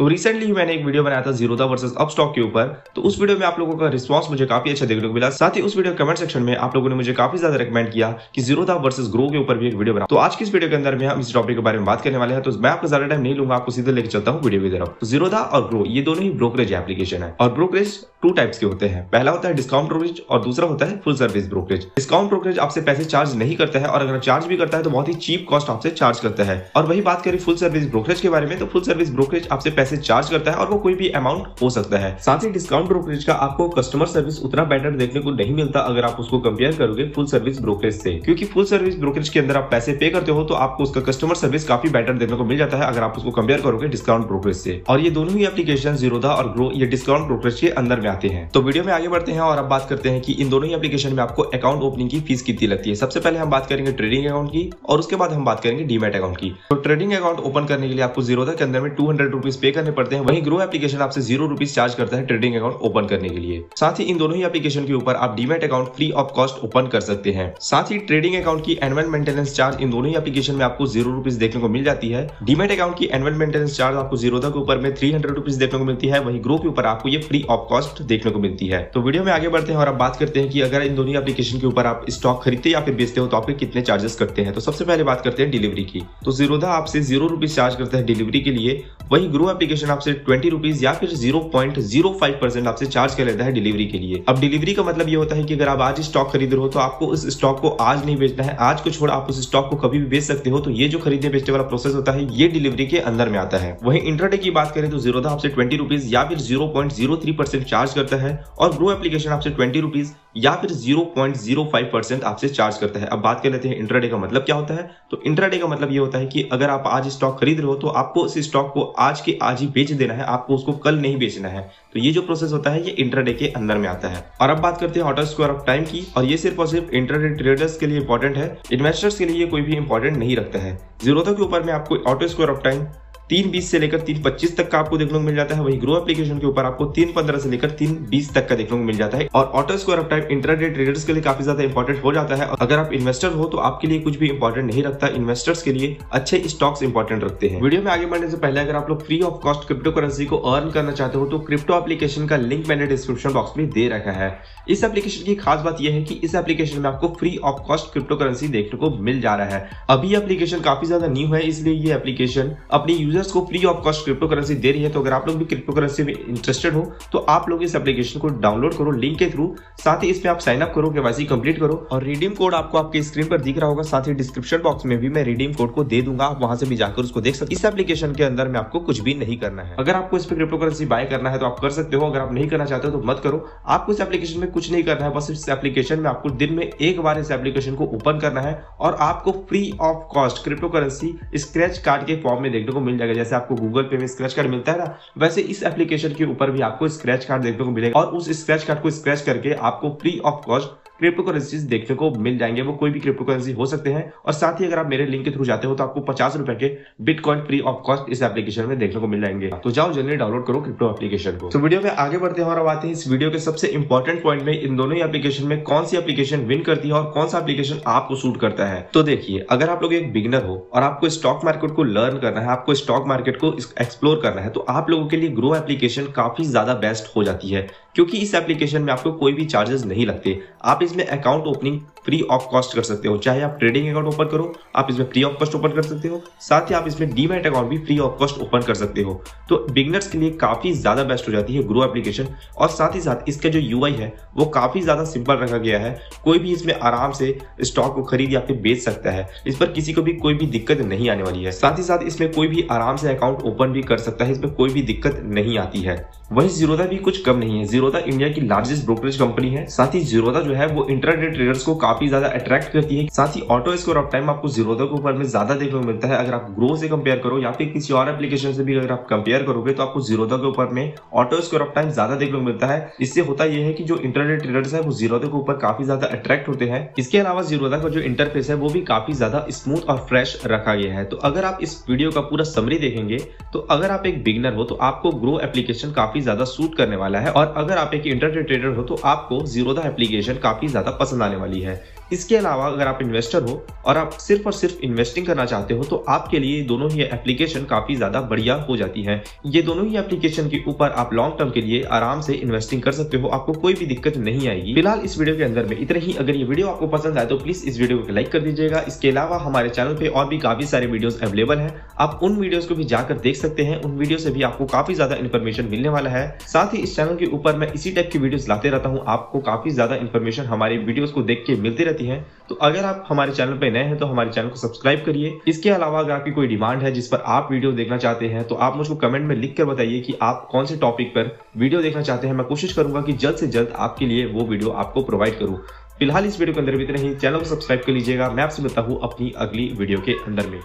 तो रिसेंटली मैंने एक वीडियो बनाया था जीरोधा वर्सेस अपस्टॉक के ऊपर, तो उस वीडियो में आप लोगों का रिस्पांस मुझे काफी अच्छा देखने को मिला। साथ ही उस वीडियो कमेंट सेक्शन में आप लोगों ने मुझे काफी ज्यादा रिकमेंड किया कि जीरोधा वर्सेस ग्रो के ऊपर भी एक वीडियो बना। तो आज की इस वीडियो के अंदर में हम इस टॉपिक के बारे में बात करने वाले हैं। तो मैं आपको ज्यादा टाइम नहीं लूंगा, आपको सीधे लेकर चलता हूँ वीडियो की तरफ। तो जीरोधा और ग्रो ये दोनों ही ब्रोकरेज एप्लीकेशन है, और ब्रोकरेज टू टाइप्स के होते हैं। पहला होता है डिस्काउंट ब्रोकरेज और दूसरा होता है full service brokerage. Discount brokerage आपसे पैसे चार्ज नहीं करता है, और अगर चार्ज भी करता है तो बहुत ही चीप कॉस्ट आपसे चार्ज करता है। और वही बात करें फुल सर्विस ब्रोकरेज के बारे में, तो फुल सर्विस ब्रोकरेज आपसे पैसे चार्ज करता है और वो कोई भी अमाउंट हो सकता है। साथ ही डिस्काउंट ब्रोकरेज का आपको कस्टमर सर्विस उतना बेटर देखने को नहीं मिलता अगर आप उसको कंपेयर करोगे फुल सर्विस ब्रोकरेज से, क्योंकि फुल सर्विस ब्रोकरेज के अंदर आप पैसे पे करते हो तो आपको उसका कस्टमर सर्विस काफी बेटर देखने को मिल जाता है अगर आप उसको कंपेयर करोगे डिस्काउंट ब्रोकरेज से। और ये दोनों ही एप्लीकेशन जीरोधा और ग्रो ये डिस्काउंट ब्रोकरेज के अंदर में आते हैं। तो वीडियो में आगे बढ़ते हैं और अब बात करते हैं कि इन दोनों ही एप्लीकेशन में आपको अकाउंट ओपनिंग की फीस कितनी लगती है। सबसे पहले हम बात करेंगे ट्रेडिंग अकाउंट की और उसके बाद हम बात करेंगे डीमैट अकाउंट की। तो ट्रेडिंग अकाउंट ओपन करने के लिए आपको जीरोधा के अंदर में 200 रुपीज पे करने पड़ते हैं, वहीं ग्रो एप्लीकेशन आपसे 0 रुपीज चार्ज करता है ट्रेडिंग अकाउंट ओपन करने के लिए। साथ ही इन दोनों ही एप्लीकेशन के ऊपर आप demat account free of cost open कर सकते हैं। साथ ही ट्रेडिंग अकाउंट की एनुअल मेंटेनेंस चार्ज इन दोनों ही एप्लीकेशन में आपको 0 रुपीज देखने को मिल जाती है। डीमैट अकाउंट की एनुअल मेंटेनेंस चार्ज आपको जीरोधा के ऊपर में 300 रुपीज देखने को मिलती है, वहीं ग्रो के ऊपर आपको ये फ्री ऑफ कॉस्ट देखने को मिलती है। तो वीडियो में आगे बढ़ते हैं और आप बात करते हैं कि अगर इन दोनों एप्लीकेशन के ऊपर आप स्टॉक खरीदते या फिर बेचते हो तो आपके कितने चार्जेस करते हैं। तो सबसे पहले बात करते हैं डिलीवरी की। तो जीरोधा आपसे 0 रुपीज चार्ज करता है डिलीवरी के लिए, वही ग्रो एप्लीकेशन आपसे 20 रुपीज या फिर 0.05% आपसे चार्ज कर लेता है डिलीवरी के लिए। अब डिलीवरी का मतलब ये होता है कि अगर आप आज स्टॉक खरीद रहे हो तो आपको उस स्टॉक को आज नहीं बेचना है, आज को छोड़ आप उस स्टॉक को कभी भी बेच सकते हो। तो ये जो खरीदने बेचने वाला प्रोसेस होता है ये डिलीवरी के अंदर में आता है। वहीं इंट्राडे की बात करें तो जीरोधा आपसे 20 रुपीज या फिर 0.03% चार्ज करता है, और ग्रो एप्लीकेशन आपसे 20 रुपीज या फिर 0.05% आपसे चार्ज करता है। अब बात कर लेते हैं इंट्राडे का मतलब क्या होता है। तो इंट्राडे का मतलब ये होता है कि अगर आप आज स्टॉक खरीद रहे हो तो आपको इस स्टॉक को आज के आज ही बेच देना है, आपको उसको कल नहीं बेचना है। तो ये जो प्रोसेस होता है ये इंट्राडे के अंदर में आता है। और अब बात करते हैं ऑर्डर स्क्वायर ऑफ टाइम की, और ये सिर्फ और सिर्फ इंट्राडे ट्रेडर्स के लिए इंपॉर्टेंट है, इन्वेस्टर्स के लिए कोई भी इंपॉर्टेंट नहीं रखता है। जीरोधा के ऊपर में आपको ऑर्डर स्क्वायर ऑफ टाइम 3:20 से लेकर 3:25 तक का आपको देखने को मिल जाता है, वही ग्रो एप्लीकेशन के ऊपर आपको 3:15 से लेकर 3:20 तक का देखने को मिल जाता है। और auto square off time intraday traders के लिए काफी ज्यादा इंपॉर्टेंट हो जाता है। अगर आप इन्वेस्टर हो तो आपके लिए कुछ भी इंपॉर्टेंट नहीं रखता, इन्वेस्टर्स के लिए अच्छे स्टॉक्स इंपॉर्टेंट रखते हैं। वीडियो में आगे बढ़ने से पहले अगर आप लोग free of cost crypto currency को अर्न करना चाहते हो तो क्रिप्टो एप्लीकेशन का लिंक मैंने डिस्क्रिप्शन बॉक्स में दे रखा है। इस एप्लीकेशन की खास बात यह है कि इस एप्लीकेशन में आपको free of cost crypto currency देखने को मिल जा रहा है। अभी एप्लीकेशन काफी ज्यादा न्यू है, इसलिए ये एप्लीकेशन अपने को free of cost crypto currency दे रही है। तो अगर आप लोग भी क्रिप्टो करेंसी में इंटरेस्टेड हो तो आप लोग इस एप्लीकेशन को डाउनलोड करो लिंक के थ्रू, साथ ही इसमें आप साइन अप करो, केवाईसी कंप्लीट करो, और रिडीम कोड आपको आपके स्क्रीन पर दिख रहा होगा। साथ ही डिस्क्रिप्शन बॉक्स में भी मैं रिडीम कोड को दे दूंगा, आप वहां से भी जाकर उसको देख सकते। इस एप्लीकेशन के अंदर में आपको कुछ भी नहीं करना है। अगर आपको इस पर क्रिप्टो करेंसी बाय करना है तो आप कर सकते हो, अगर आप नहीं करना चाहते हो तो मत करो। आपको इस एप्लीकेशन में कुछ नहीं करना है, बस इस एप्लीकेशन में आपको दिन में एक बार इस एप्लीकेशन को ओपन करना है और आपको free of cost crypto currency scratch card के फॉर्म में देखने को मिल जाएगा। जैसे आपको गूगल पे में स्क्रैच कार्ड मिलता है ना, वैसे इस एप्लीकेशन के ऊपर भी आपको स्क्रैच कार्ड देखने को मिलेगा, और उस स्क्रैच कार्ड को स्क्रैच करके आपको free of cost crypto currencies देखने को मिल जाएंगे। वो कोई भी क्रिप्टो करेंसी हो सकते हैं। और साथ ही अगर आप मेरे लिंक के थ्रू जाते हो तो आपको 50 रुपए के बिटकॉइन फ्री ऑफ कॉस्ट इस एप्लीकेशन में देखने को मिल जाएंगे। तो जाओ जल्दी डाउनलोड करो क्रिप्टो एप्लीकेशन को। तो वीडियो में आगे बढ़ते हैं और अब आते हैं इस वीडियो के सबसे इंपॉर्टेंट पॉइंट में, इन दोनों ही एप्लीकेशन में कौन सी एप्लीकेशन विन करती है और कौन सा एप्लीकेशन आपको सूट करता है। तो देखिए, अगर आप लोग एक बिगिनर हो और आपको स्टॉक मार्केट को लर्न करना है, आपको स्टॉक मार्केट को एक्सप्लोर करना है, तो आप लोगों के लिए ग्रो एप्लीकेशन काफी ज्यादा बेस्ट हो जाती है, क्योंकि इस एप्लीकेशन में आपको कोई भी चार्जेस नहीं लगते। आप इसमें account opening free of cost कर सकते हो, चाहे आप ट्रेडिंग अकाउंट ओपन करो आप इसमें फ्री ऑफ कॉस्ट ओपन कर सकते हो, साथ ही आप इसमें डीमैट अकाउंट भी फ्री ऑफ कॉस्ट ओपन कर सकते हो। तो बिगिनर्स के लिए काफी ज्यादा बेस्ट हो जाती है ग्रो एप्लीकेशन। और साथ ही साथ इसका जो यूआई है वो काफी ज्यादा सिंपल रखा गया है, कोई भी इसमें आराम से स्टॉक को खरीद या फिर बेच सकता है, इस पर किसी को भी कोई भी दिक्कत नहीं आने वाली है। साथ ही साथ इसमें कोई भी आराम से अकाउंट ओपन भी कर सकता है, इसमें कोई भी दिक्कत नहीं आती है। वही जीरोधा भी कुछ कम नहीं है, जीरोधा इंडिया की लार्जेस्ट ब्रोकरेज कंपनी है। साथ ही जीरोधा जो है वो इंट्राडे ट्रेडर्स को काफी ज्यादा अट्रैक्ट करती है। साथ ही ऑटो स्कोर ऑफ टाइम आपको जीरोधा के ऊपर में ज्यादा देखने को मिलता है। अगर आप ग्रो से कंपेयर करो या फिर किसी और एप्लीकेशन से भी अगर आप कंपेयर करोगे तो आपको जीरोधा के ऊपर में ऑटो स्कोर ऑफ टाइम ज्यादा देखने को मिलता है। इससे होता यह है कि जो इंट्राडे ट्रेडर्स है वो जीरोधा के ऊपर काफी ज्यादा अट्रैक्ट होते हैं। इसके अलावा जीरोधा का जो इंटरफेस है वो भी काफी ज्यादा स्मूथ और फ्रेश रखा गया है। तो अगर आप इस वीडियो का पूरा समरी देखेंगे तो अगर आप एक बिगिनर हो तो आपको ग्रो एप्लीकेशन काफी ज्यादा सूट करने वाला है, और अगर आप एक इंट्राडे ट्रेडर हो तो आपको जीरोधा एप्लीकेशन काफी ज्यादा पसंद आने वाली है। इसके अलावा अगर आप इन्वेस्टर हो और आप सिर्फ और सिर्फ इन्वेस्टिंग करना चाहते हो तो आपके लिए दोनों ही एप्लीकेशन काफ़ी ज़्यादा बढ़िया हो जाती है। ये दोनों ही एप्लीकेशन के ऊपर आप लॉन्ग टर्म के लिए आराम से इन्वेस्टिंग कर सकते हो, आपको कोई भी दिक्कत नहीं आएगी। फिलहाल इस वीडियो के अंदर में इतना ही। अगर ये वीडियो आपको पसंद आए तो प्लीज़ इस वीडियो को लाइक कर दीजिएगा। इसके अलावा हमारे चैनल पर और भी काफ़ी सारे वीडियोज़ अवेलेबल हैं, आप उन वीडियोज़ को भी जाकर देख सकते हैं। उन वीडियो से भी आपको काफ़ी ज़्यादा इन्फॉर्मेशन मिलने वाला है। साथ ही इस चैनल के ऊपर मैं इसी टाइप की वीडियोज़ लाते रहता हूँ, आपको काफ़ी ज़्यादा इन्फॉर्मेशन हमारे वीडियोज़ को देख के मिलती रहती है। तो अगर आप हमारे चैनल पर नए हैं तो हमारे चैनल को सब्सक्राइब करिए। इसके अलावा अगर आपकी कोई डिमांड है जिस पर आप वीडियो देखना चाहते हैं तो आप मुझको कमेंट में लिख कर बताइए कि आप कौन से टॉपिक पर वीडियो देखना चाहते हैं। मैं कोशिश करूंगा कि जल्द से जल्द आपके लिए वो वीडियो आपको प्रोवाइड करूं। फिलहाल इस वीडियो के अंदर भी इतना ही। चैनल को सब्सक्राइब कर लीजिएगा। मैं आपसे मिलता हूँ अपनी अगली वीडियो के अंदर में।